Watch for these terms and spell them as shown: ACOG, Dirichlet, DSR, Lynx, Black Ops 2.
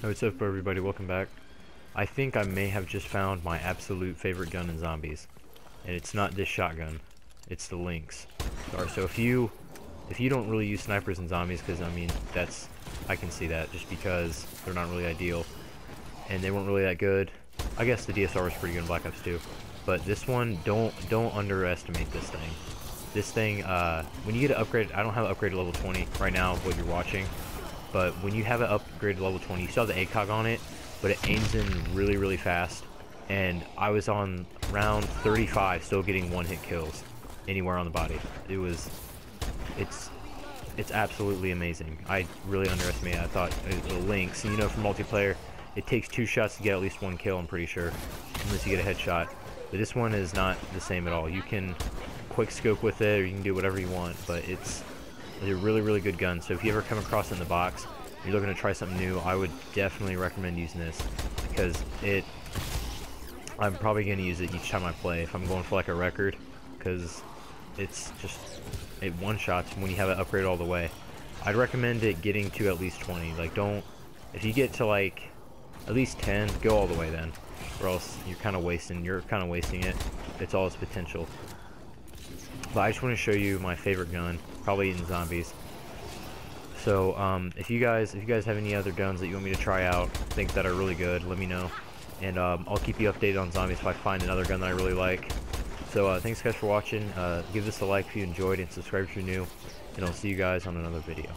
What's up everybody, welcome back. I think I may have just found my absolute favorite gun in zombies. And it's not this shotgun, it's the Lynx. Sorry, so if you don't really use snipers in zombies, because I mean, that's, I can see that, just because they're not really ideal. And they weren't really that good. I guess the DSR was pretty good in Black Ops 2. But this one, don't underestimate this thing. This thing, when you get it upgraded, I don't have it upgraded level 20 right now, what you're watching. But when you have it upgraded level 20, you still have the ACOG on it, but it aims in really, really fast. And I was on round 35, still getting one-hit kills anywhere on the body. It was, it's absolutely amazing. I really underestimated it. I thought the Lynx, and you know, for multiplayer, it takes 2 shots to get at least 1 kill, I'm pretty sure, unless you get a headshot. But this one is not the same at all. You can quick scope with it, or you can do whatever you want, but it's a really, really good gun. So if you ever come across it in the box, you're looking to try something new, I would definitely recommend using this, because I'm probably going to use it each time I play if I'm going for like a record, because it's just, it one-shots when you have it upgraded all the way. I'd recommend it getting to at least 20, like don't, if you get to like at least 10, go all the way then, or else you're kind of wasting it, it's all its potential. But I just want to show you my favorite gun, probably in zombies. So if you guys have any other guns that you want me to try out, think that are really good, let me know, and I'll keep you updated on zombies if I find another gun that I really like. So thanks guys for watching. Give this a like if you enjoyed, and subscribe if you're new, and I'll see you guys on another video.